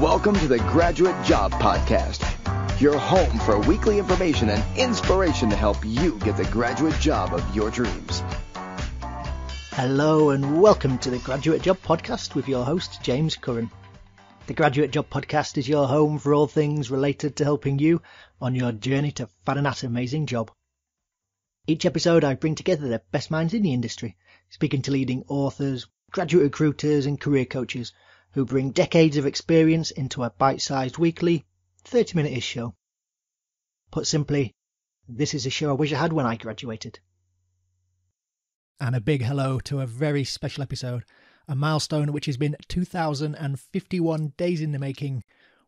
welcome to the Graduate Job Podcast, your home for weekly information and inspiration to help you get the graduate job of your dreams. Hello and welcome to the Graduate Job Podcast with your host, James Curran. The Graduate Job Podcast is your home for all things related to helping you on your journey to finding that amazing job. Each episode I bring together the best minds in the industry, speaking to leading authors, graduate recruiters and career coaches who bring decades of experience into a bite-sized weekly, 30-minute-ish show. Put simply, this is a show I wish I had when I graduated. And a big hello to a very special episode, a milestone which has been 2,051 days in the making.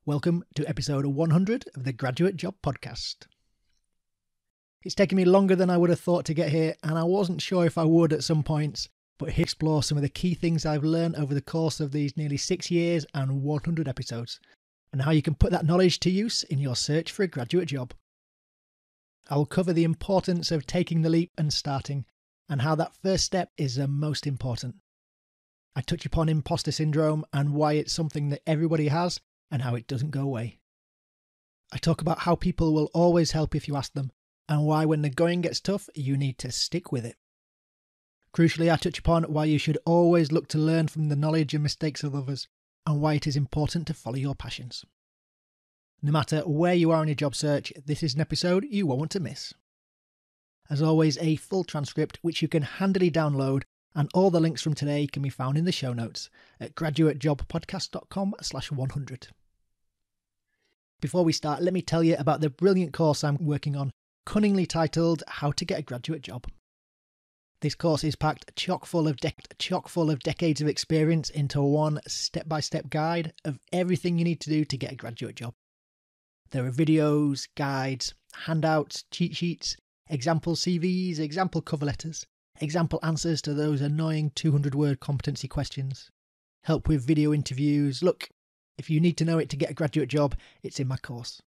Welcome to episode 100 of the Graduate Job Podcast. It's taken me longer than I would have thought to get here, and I wasn't sure if I would at some points, but here explore some of the key things I've learned over the course of these nearly 6 years and 100 episodes, and how you can put that knowledge to use in your search for a graduate job. I'll cover the importance of taking the leap and starting, and how that first step is the most important. I touch upon imposter syndrome and why it's something that everybody has and how it doesn't go away. I talk about how people will always help if you ask them, and why when the going gets tough, you need to stick with it. Crucially, I touch upon why you should always look to learn from the knowledge and mistakes of others, and why it is important to follow your passions. No matter where you are in your job search, this is an episode you won't want to miss. As always, a full transcript which you can handily download, and all the links from today can be found in the show notes at graduatejobpodcast.com/100. Before we start, let me tell you about the brilliant course I'm working on, cunningly titled How to Get a Graduate Job. This course is packed chock full of decades of experience into one step-by-step guide of everything you need to do to get a graduate job. There are videos, guides, handouts, cheat sheets, example CVs, example cover letters, example answers to those annoying 200-word competency questions, help with video interviews. Look, if you need to know it to get a graduate job, it's in my course.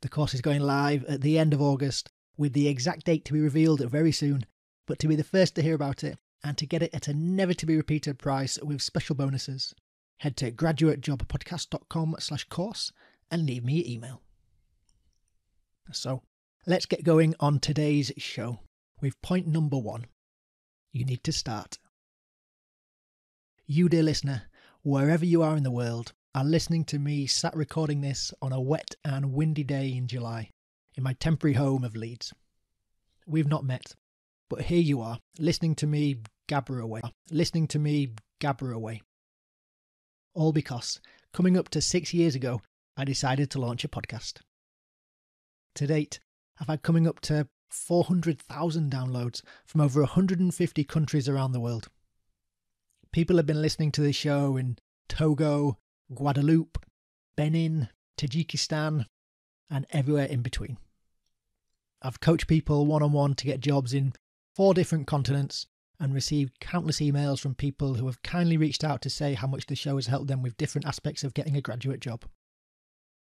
The course is going live at the end of August, with the exact date to be revealed very soon. But to be the first to hear about it and to get it at a never-to-be-repeated price with special bonuses, head to graduatejobpodcast.com/course and leave me your email. So, let's get going on today's show with point number one. You need to start. You, dear listener, wherever you are in the world, are listening to me sat recording this on a wet and windy day in July in my temporary home of Leeds. We've not met. But here you are, listening to me gabber away. All because, coming up to 6 years ago, I decided to launch a podcast. To date, I've had coming up to 400,000 downloads from over 150 countries around the world. People have been listening to this show in Togo, Guadeloupe, Benin, Tajikistan, and everywhere in between. I've coached people one-on-one to get jobs in 4 different continents and received countless emails from people who have kindly reached out to say how much the show has helped them with different aspects of getting a graduate job.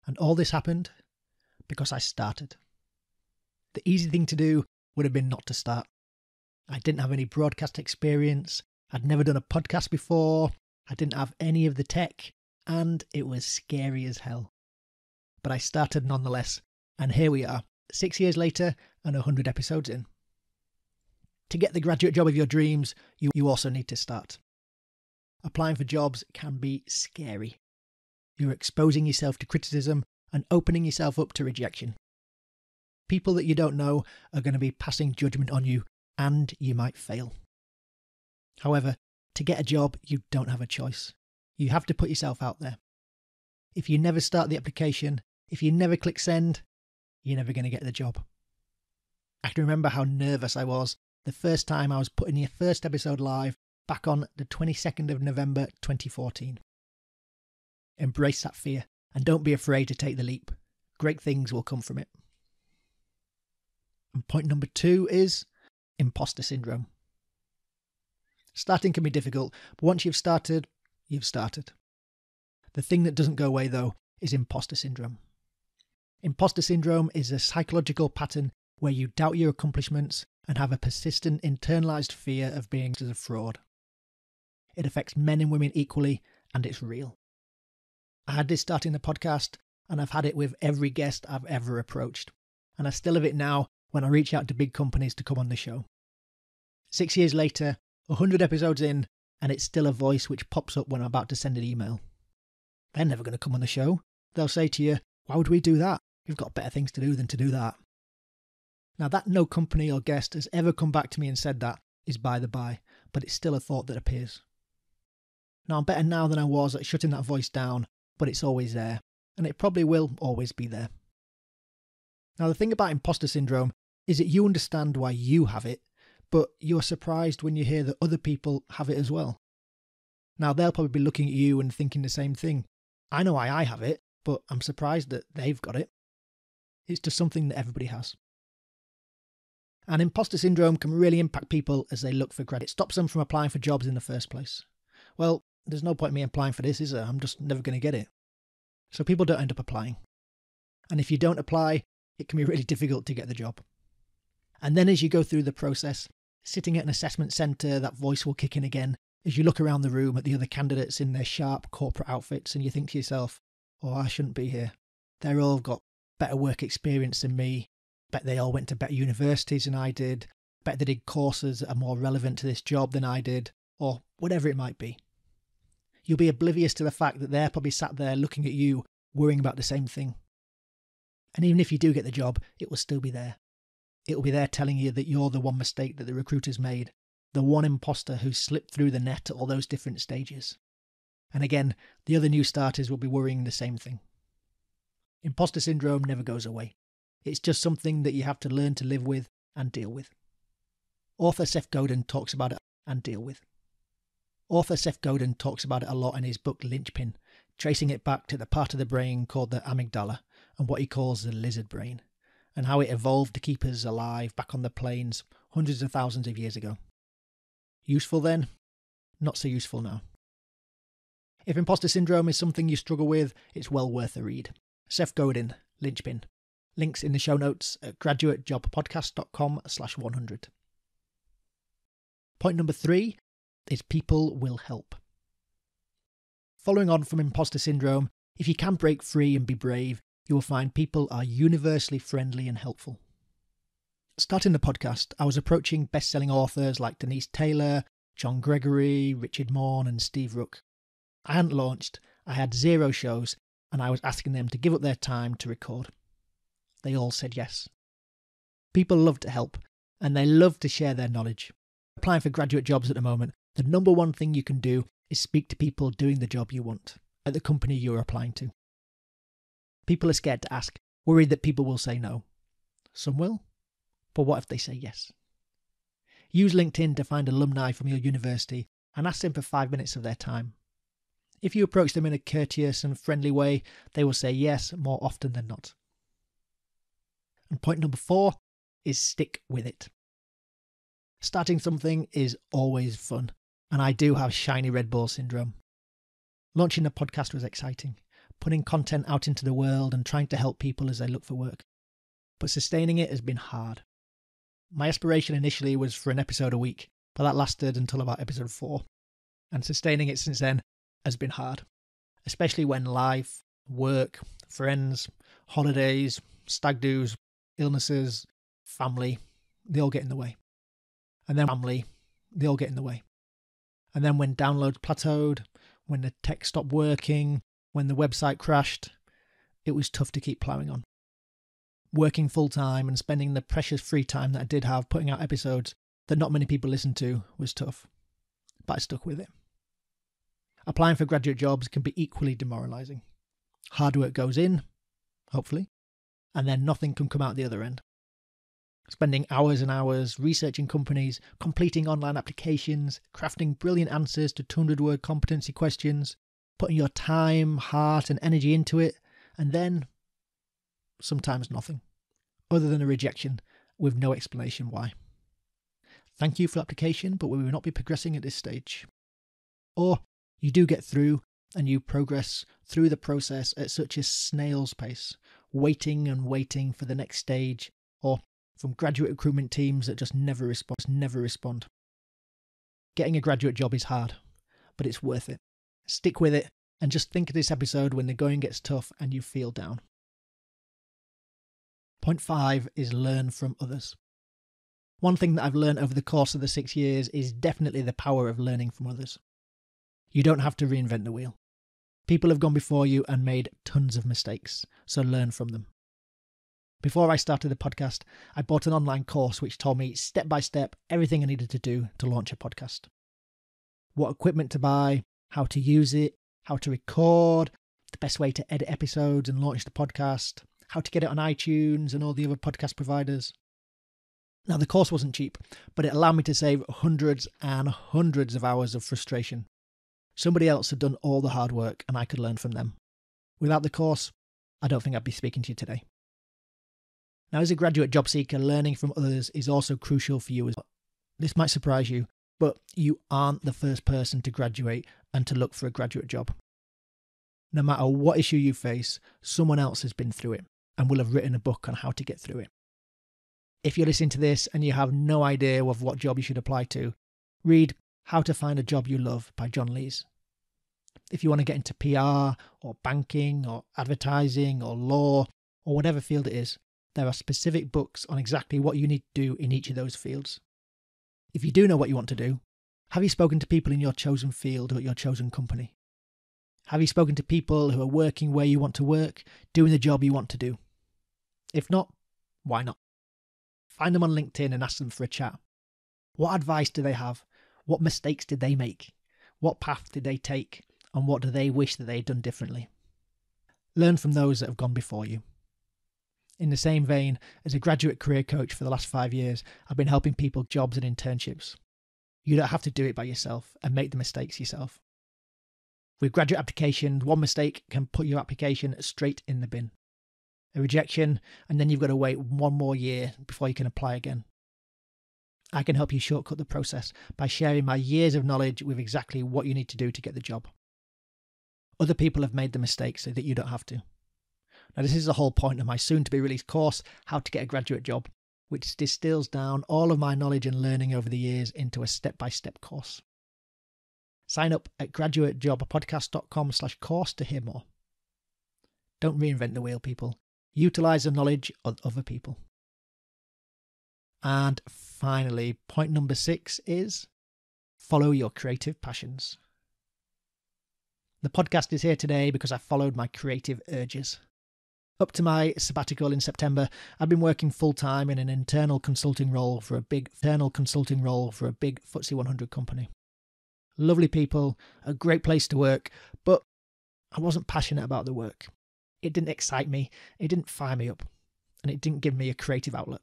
And all this happened because I started. The easy thing to do would have been not to start. I didn't have any broadcast experience, I'd never done a podcast before, I didn't have any of the tech, and it was scary as hell. But I started nonetheless, and here we are, 6 years later and 100 episodes in. To get the graduate job of your dreams, you also need to start. Applying for jobs can be scary. You're exposing yourself to criticism and opening yourself up to rejection. People that you don't know are going to be passing judgment on you, and you might fail. However, to get a job, you don't have a choice. You have to put yourself out there. If you never start the application, if you never click send, you're never going to get the job. I can remember how nervous I was the first time I was putting the first episode live back on the 22nd of November 2014. Embrace that fear and don't be afraid to take the leap. Great things will come from it. And point number 2 is imposter syndrome. Starting can be difficult, but once you've started, you've started. The thing that doesn't go away, though, is imposter syndrome. Imposter syndrome is a psychological pattern where you doubt your accomplishments and have a persistent internalized fear of being as a fraud. It affects men and women equally, and it's real. I had this starting the podcast, and I've had it with every guest I've ever approached. And I still have it now when I reach out to big companies to come on the show. 6 years later, 100 episodes in, and it's still a voice which pops up when I'm about to send an email. They're never going to come on the show. They'll say to you, why would we do that? You've got better things to do than to do that. Now, that no company or guest has ever come back to me and said that is by the by, but it's still a thought that appears. Now, I'm better now than I was at shutting that voice down, but it's always there, and it probably will always be there. Now, the thing about imposter syndrome is that you understand why you have it, but you're surprised when you hear that other people have it as well. Now, they'll probably be looking at you and thinking the same thing. I know why I have it, but I'm surprised that they've got it. It's just something that everybody has. And imposter syndrome can really impact people as they look for credit. It stops them from applying for jobs in the first place. Well, there's no point in me applying for this, is there? I'm just never going to get it. So people don't end up applying. And if you don't apply, it can be really difficult to get the job. And then as you go through the process, sitting at an assessment centre, that voice will kick in again as you look around the room at the other candidates in their sharp corporate outfits and you think to yourself, oh, I shouldn't be here. They're all got better work experience than me. Bet they all went to better universities than I did. Bet they did courses that are more relevant to this job than I did, or whatever it might be. You'll be oblivious to the fact that they're probably sat there looking at you, worrying about the same thing. And even if you do get the job, it will still be there. It will be there telling you that you're the one mistake that the recruiters made, the one imposter who slipped through the net at all those different stages. And again, the other new starters will be worrying the same thing. Imposter syndrome never goes away. It's just something that you have to learn to live with and deal with. Author Seth Godin talks about it and deal with. Author Seth Godin talks about it a lot in his book Linchpin, tracing it back to the part of the brain called the amygdala and what he calls the lizard brain, and how it evolved to keep us alive back on the plains hundreds of thousands of years ago. Useful then, not so useful now. If imposter syndrome is something you struggle with, it's well worth a read. Seth Godin, Linchpin. Links in the show notes at graduatejobpodcast.com/100. Point number 3 is people will help. Following on from imposter syndrome, if you can break free and be brave, you will find people are universally friendly and helpful. Starting the podcast, I was approaching best-selling authors like Denise Taylor, John Gregory, Richard Morn and Steve Rook. I hadn't launched, I had 0 shows, and I was asking them to give up their time to record. They all said yes. People love to help, and they love to share their knowledge. Applying for graduate jobs at the moment, the number one thing you can do is speak to people doing the job you want at the company you're applying to. People are scared to ask, worried that people will say no. Some will, but what if they say yes? Use LinkedIn to find alumni from your university and ask them for 5 minutes of their time. If you approach them in a courteous and friendly way, they will say yes more often than not. And point number 4 is stick with it. Starting something is always fun, and I do have shiny red ball syndrome. Launching a podcast was exciting, putting content out into the world and trying to help people as they look for work. But sustaining it has been hard. My aspiration initially was for an episode a week, but that lasted until about episode 4. And sustaining it since then has been hard, especially when life, work, friends, holidays, stag do's, illnesses, family, they all get in the way. And then family, they all get in the way. And then when downloads plateaued, when the tech stopped working, when the website crashed, it was tough to keep ploughing on. Working full time and spending the precious free time that I did have putting out episodes that not many people listened to was tough, but I stuck with it. Applying for graduate jobs can be equally demoralising. Hard work goes in, hopefully, and then nothing can come out the other end. Spending hours and hours researching companies, completing online applications, crafting brilliant answers to 200-word competency questions, putting your time, heart and energy into it, and then sometimes nothing, other than a rejection with no explanation why. Thank you for the application, but we will not be progressing at this stage. Or you do get through and you progress through the process at such a snail's pace, waiting and waiting for the next stage, or from graduate recruitment teams that just never respond. Getting a graduate job is hard, but it's worth it. Stick with it And just think of this episode when the going gets tough and you feel down. Point 5 is learn from others. One thing that I've learned over the course of the 6 years is definitely the power of learning from others. You don't have to reinvent the wheel. People have gone before you and made tons of mistakes, so learn from them. Before I started the podcast, I bought an online course which told me step by step everything I needed to do to launch a podcast. What equipment to buy, how to use it, how to record, the best way to edit episodes and launch the podcast, how to get it on iTunes and all the other podcast providers. Now, the course wasn't cheap, but it allowed me to save hundreds and hundreds of hours of frustration. Somebody else had done all the hard work and I could learn from them. Without the course, I don't think I'd be speaking to you today. Now, as a graduate job seeker, learning from others is also crucial for you as well. This might surprise you, but you aren't the first person to graduate and to look for a graduate job. No matter what issue you face, someone else has been through it and will have written a book on how to get through it. If you're listening to this and you have no idea of what job you should apply to, read How to Find a Job You Love by John Lees. If you want to get into PR or banking or advertising or law or whatever field it is, there are specific books on exactly what you need to do in each of those fields. If you do know what you want to do, have you spoken to people in your chosen field or at your chosen company? Have you spoken to people who are working where you want to work, doing the job you want to do? If not, why not? Find them on LinkedIn and ask them for a chat. What advice do they have? What mistakes did they make? What path did they take? And what do they wish that they had done differently? Learn from those that have gone before you. In the same vein, as a graduate career coach for the last 5 years, I've been helping people with jobs and internships. You don't have to do it by yourself and make the mistakes yourself. With graduate applications, one mistake can put your application straight in the bin. A rejection, and then you've got to wait one more year before you can apply again. I can help you shortcut the process by sharing my years of knowledge with exactly what you need to do to get the job. Other people have made the mistake so that you don't have to. Now, this is the whole point of my soon-to-be-released course, How to Get a Graduate Job, which distills down all of my knowledge and learning over the years into a step-by-step course. Sign up at graduatejobpodcast.com/course to hear more. Don't reinvent the wheel, people. Utilise the knowledge of other people. And finally, point number 6 is follow your creative passions. The podcast is here today because I followed my creative urges. Up to my sabbatical in September, I've been working full-time in an internal consulting role for a big FTSE 100 company. Lovely people, a great place to work, but I wasn't passionate about the work. It didn't excite me, it didn't fire me up, and it didn't give me a creative outlet.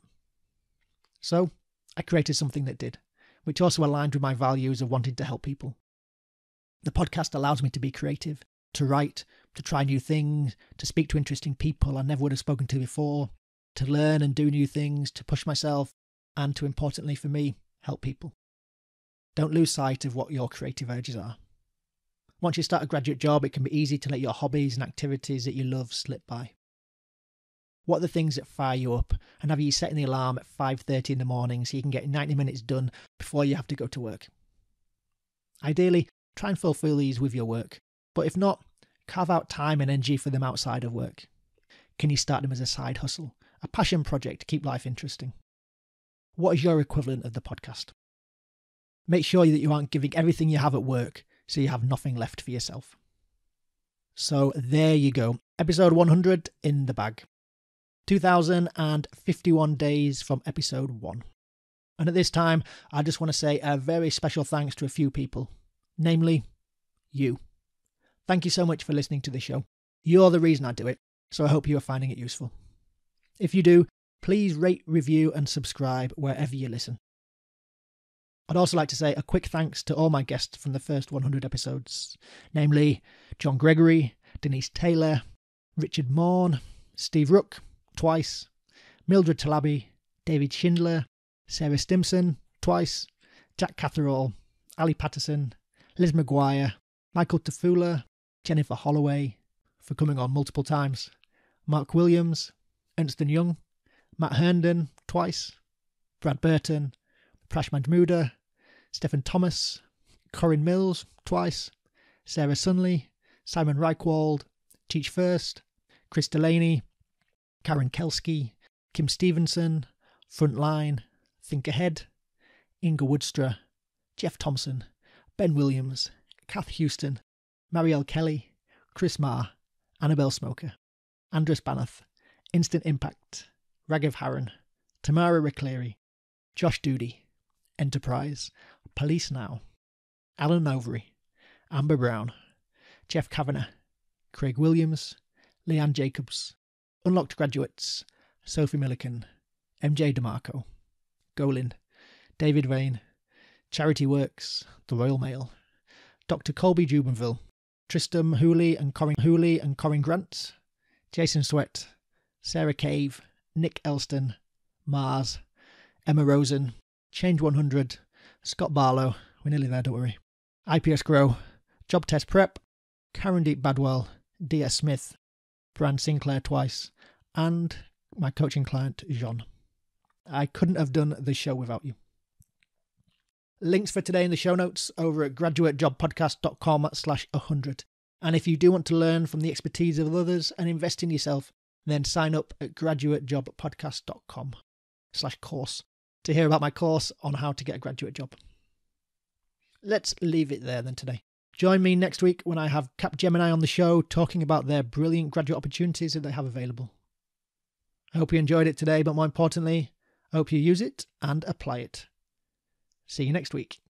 So I created something that did, which also aligned with my values of wanting to help people. The podcast allows me to be creative, to write, to try new things, to speak to interesting people I never would have spoken to before, to learn and do new things, to push myself, and to, importantly for me, help people. Don't lose sight of what your creative urges are. Once you start a graduate job, it can be easy to let your hobbies and activities that you love slip by. What are the things that fire you up, and have you setting the alarm at 5:30 in the morning so you can get 90 minutes done before you have to go to work? Ideally, try and fulfill these with your work, but if not, carve out time and energy for them outside of work. Can you start them as a side hustle, a passion project to keep life interesting? What is your equivalent of the podcast? Make sure that you aren't giving everything you have at work so you have nothing left for yourself. So there you go. Episode 100 in the bag. 2051 days from episode 1. And at this time, I just want to say a very special thanks to a few people, namely you. Thank you so much for listening to the show. You're the reason I do it, so I hope you are finding it useful. If you do, please rate, review, and subscribe wherever you listen. I'd also like to say a quick thanks to all my guests from the first 100 episodes, namely John Gregory, Denise Taylor, Richard Morn, Steve Rook, twice, Mildred Talabi, David Schindler, Sarah Stimson, twice, Jack Catherall, Ali Patterson, Liz Maguire, Michael Tefula, Jennifer Holloway, for coming on multiple times, Mark Williams, Ernst & Young, Matt Herndon, twice, Brad Burton, Prashant Mouda, Stephen Thomas, Corinne Mills, twice, Sarah Sunley, Simon Reichwald, Teach First, Chris Delaney, Karen Kelsky, Kim Stevenson, Frontline, Think Ahead, Inga Woodstra, Jeff Thompson, Ben Williams, Kath Houston, Marielle Kelly, Chris Maher, Annabelle Smoker, Andress Banath, Instant Impact, Raghav Haran, Tamara Recleary, Josh Doody, Enterprise, Police Now, Alan Overy, Amber Brown, Jeff Kavanagh, Craig Williams, Leanne Jacobs, Unlocked Graduates, Sophie Milliken, MJ DeMarco, Golin, David Vane, Charity Works, The Royal Mail, Dr. Colby Jubenville, Tristram Hooley and Corinne Grant, Jason Sweat, Sarah Cave, Nick Elston, Mars, Emma Rosen, Change 100, Scott Barlow, we're nearly there, don't worry, IPS Grow, Job Test Prep, Karendeep Badwell, DS Smith, Bran Sinclair twice, and my coaching client, Jean. I couldn't have done this show without you. Links for today in the show notes over at graduatejobpodcast.com/100. And if you do want to learn from the expertise of others and invest in yourself, then sign up at graduatejobpodcast.com/course to hear about my course on how to get a graduate job. Let's leave it there then today. Join me next week when I have Capgemini on the show talking about their brilliant graduate opportunities that they have available. I hope you enjoyed it today, but more importantly, I hope you use it and apply it. See you next week.